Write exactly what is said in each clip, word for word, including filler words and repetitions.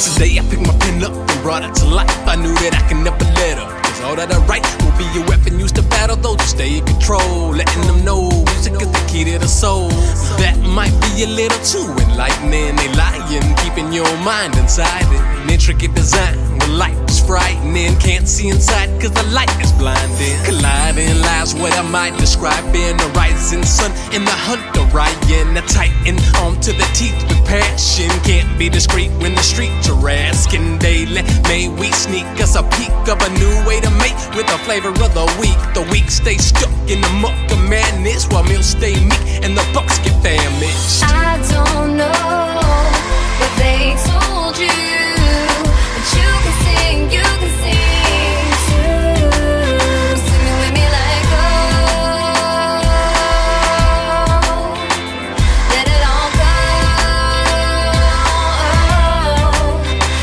Since the day I picked my pen up and brought it to life, I knew that I could never let up. Cause all that I write will be a weapon used to battle those who stay in control. Letting them know music is the key to the soul. That might be a little too enlightening. They lying, keeping your mind inside it. An intricate design where life is frightening. Can't see inside cause the light is blinding. Colliding lies, what I might describe in the rising sun in the hunt Orion. A titan on to the teeth with passion. Can't be discreet when the streets are asking daily. May we sneak us a peek of a new way to make with the flavor of the week. The weak stay stuck in the muck of madness while meals stay meek and the bucks get famished. I don't know what they told you, but you can sing, you can sing too. Sing it with me like oh, let it all go.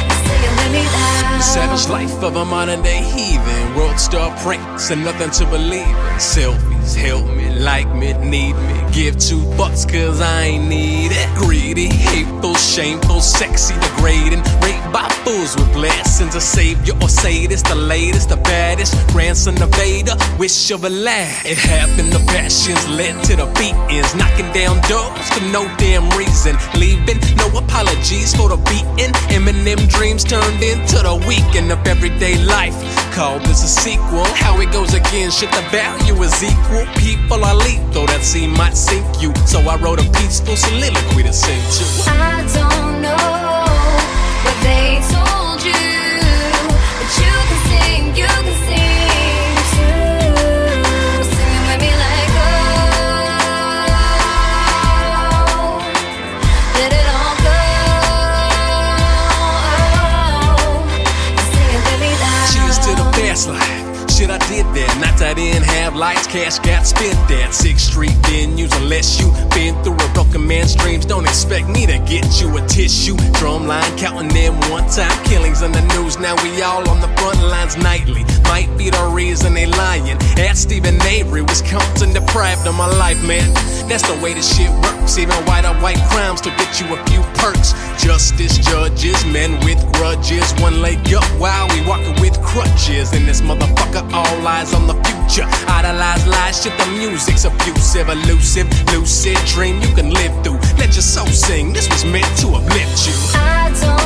Oh, sing it with me loud. The savage life of a modern day heathen, world star pranks and nothing to believe in. Selfies, help me, like me, need me. Give two bucks cause I ain't need it. Greedy, hateful, shameful, sexy, degrading. Raped by fools with blessings. A savior or sadist, the latest, the baddest. Grandson of Vader, wish of a lad. It happened, the passions led to the beatings. Knocking down doors for no damn reason. Leaving, no apologies for the beating. Eminem dreams turned into the weekend of everyday life. Called this a sequel, how it goes again. Shit, the value is equal. People are lethal, that scene might sink you. So I wrote a peaceful soliloquy to sing to. I don't know what they told you, but you can sing, you can sing too. Singing with me like oh, let it all go. Oh, singing with me like cheers to the best life. Shit, I did that. Not that I didn't have lights, cash got spent that. Sixth Street venues, unless you been through a broken man's dreams. Don't expect me to get you a tissue. Drumline, counting them one-time killings in the news. Now we all on the front lines nightly. Might be the reason they lying. At Stephen Avery, Wisconsin, deprived of my life, man. That's the way this shit works. Even white on white crimes to get you a few perks. Justice judges, men with grudges. One leg up while we walking with crutches. And this motherfucker all eyes on the future. Idolize lies, shit, the music's abusive. Elusive, lucid dream you can live through. Let your soul sing, this was meant to uplift you. I don't